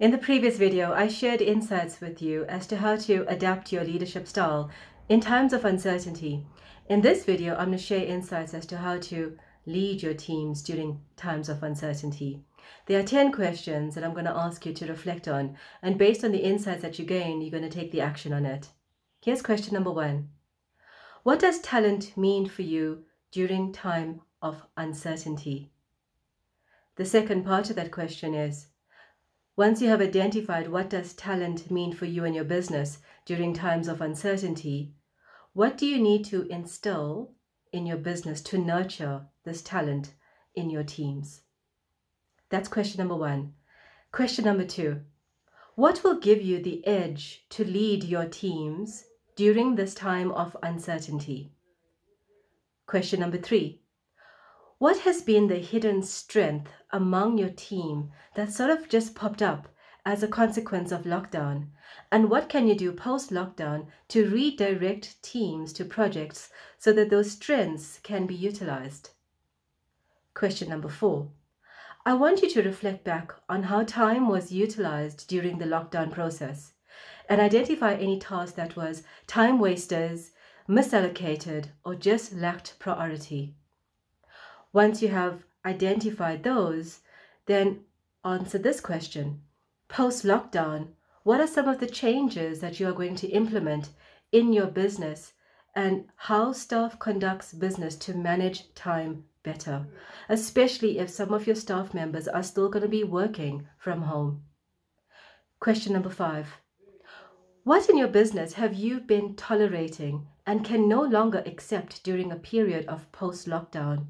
In the previous video, I shared insights with you as to how to adapt your leadership style in times of uncertainty. In this video, I'm going to share insights as to how to lead your teams during times of uncertainty. There are 10 questions that I'm going to ask you to reflect on, and based on the insights that you gain, you're going to take the action on it. Here's question number 1. What does talent mean for you during time of uncertainty? The second part of that question is, once you have identified what does talent mean for you and your business during times of uncertainty, what do you need to instill in your business to nurture this talent in your teams? That's question number 1. Question number 2. What will give you the edge to lead your teams during this time of uncertainty? Question number 3. What has been the hidden strength among your team that sort of just popped up as a consequence of lockdown? And what can you do post-lockdown to redirect teams to projects so that those strengths can be utilized? Question number 4. I want you to reflect back on how time was utilized during the lockdown process and identify any task that was time wasters, misallocated, or just lacked priority. Once you have identified those, then answer this question. Post-lockdown, what are some of the changes that you are going to implement in your business and how staff conducts business to manage time better, especially if some of your staff members are still going to be working from home? Question number 5. What in your business have you been tolerating and can no longer accept during a period of post-lockdown?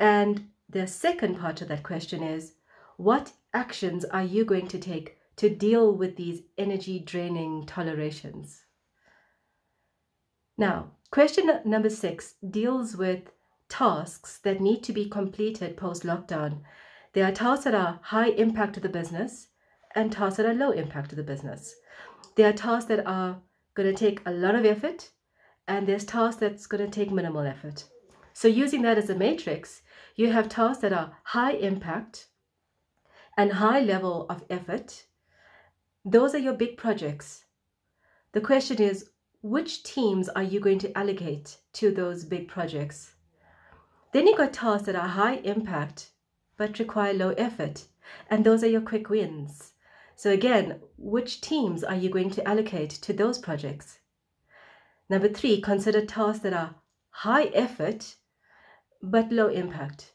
And the second part of that question is, what actions are you going to take to deal with these energy-draining tolerations? Now, question number 6 deals with tasks that need to be completed post-lockdown. There are tasks that are high impact to the business and tasks that are low impact to the business. There are tasks that are going to take a lot of effort, and there's tasks that's going to take minimal effort. So using that as a matrix, you have tasks that are high impact and high level of effort. Those are your big projects. The question is, which teams are you going to allocate to those big projects? Then you've got tasks that are high impact but require low effort, and those are your quick wins. So again, which teams are you going to allocate to those projects? Number 3, consider tasks that are high effort but low impact.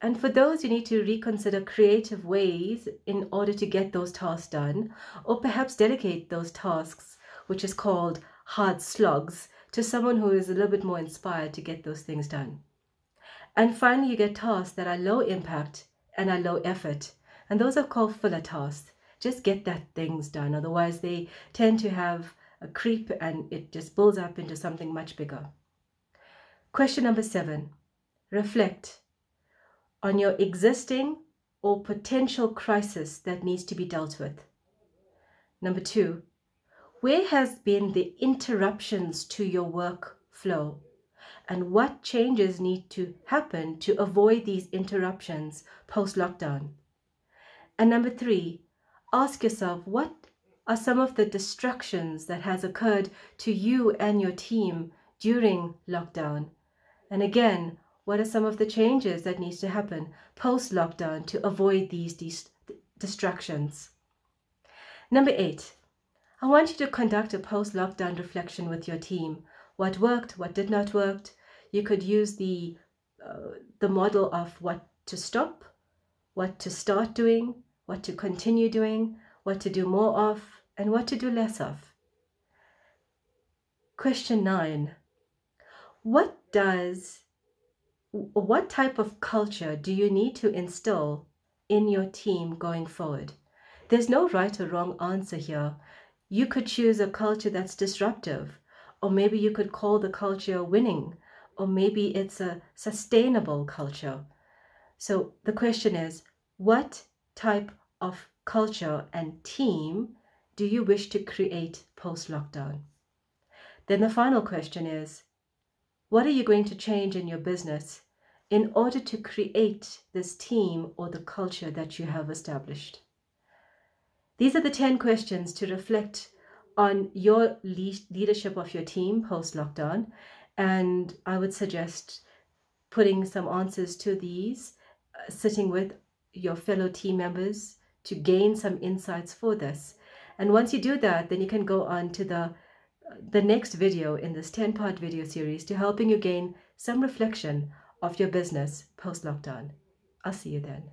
And for those, you need to reconsider creative ways in order to get those tasks done, or perhaps delegate those tasks, which is called hard slogs, to someone who is a little bit more inspired to get those things done. And finally, you get tasks that are low impact and are low effort. And those are called filler tasks. Just get that things done. Otherwise, they tend to have a creep and it just builds up into something much bigger. Question number 7. Reflect on your existing or potential crisis that needs to be dealt with. Number 2, where has been the interruptions to your workflow and what changes need to happen to avoid these interruptions post-lockdown? And number 3, ask yourself, what are some of the distractions that has occurred to you and your team during lockdown? And again, what are some of the changes that needs to happen post-lockdown to avoid these distractions? Number 8, I want you to conduct a post-lockdown reflection with your team. What worked, what did not work. You could use the model of what to stop, what to start doing, what to continue doing, what to do more of, and what to do less of. Question 9, what type of culture do you need to instill in your team going forward? There's no right or wrong answer here. You could choose a culture that's disruptive, or maybe you could call the culture winning, or maybe it's a sustainable culture. So the question is, what type of culture and team do you wish to create post-lockdown? Then the final question is, what are you going to change in your business in order to create this team or the culture that you have established? These are the 10 questions to reflect on your leadership of your team post-lockdown. And I would suggest putting some answers to these, sitting with your fellow team members to gain some insights for this. And once you do that, then you can go on to the next video in this 10-part video series to helping you gain some reflection of your business post-lockdown. I'll see you then.